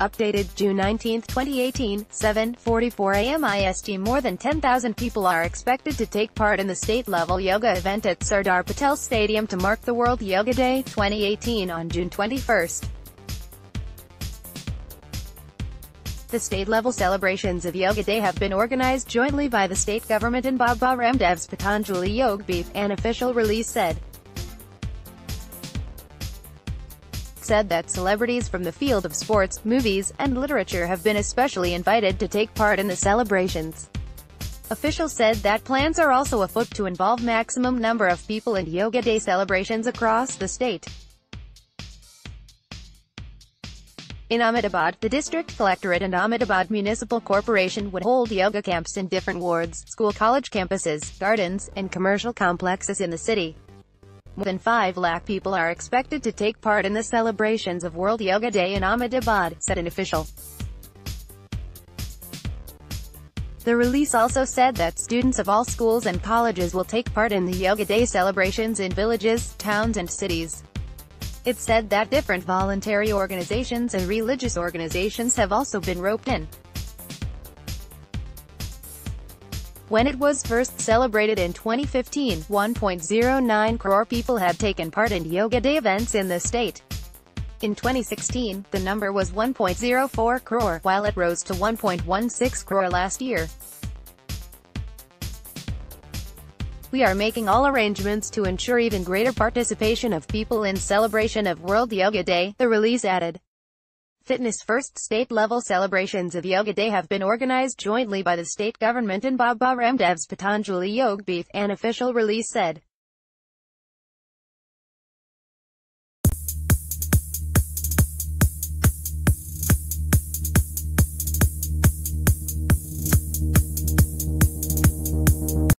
Updated June 19, 2018, 7:44 a.m. IST. More than 10,000 people are expected to take part in the state-level yoga event at Sardar Patel Stadium to mark the World Yoga Day 2018 on June 21. The state-level celebrations of Yoga Day have been organized jointly by the state government and Baba Ramdev's Patanjali Yogpeeth, an official release said that celebrities from the field of sports, movies, and literature have been especially invited to take part in the celebrations. Officials said that plans are also afoot to involve maximum number of people in Yoga Day celebrations across the state. In Ahmedabad, the district collectorate and Ahmedabad Municipal Corporation would hold yoga camps in different wards, school-college campuses, gardens, and commercial complexes in the city. More than 5 lakh people are expected to take part in the celebrations of World Yoga Day in Ahmedabad, said an official. The release also said that students of all schools and colleges will take part in the Yoga Day celebrations in villages, towns and cities. It said that different voluntary organizations and religious organizations have also been roped in. When it was first celebrated in 2015, 1.09 crore people had taken part in Yoga Day events in the state. In 2016, the number was 1.04 crore, while it rose to 1.16 crore last year. We are making all arrangements to ensure even greater participation of people in celebration of World Yoga Day, the release added. Fitness-first state-level celebrations of Yoga Day have been organized jointly by the state government and Baba Ramdev's Patanjali Yogpeeth, an official release said.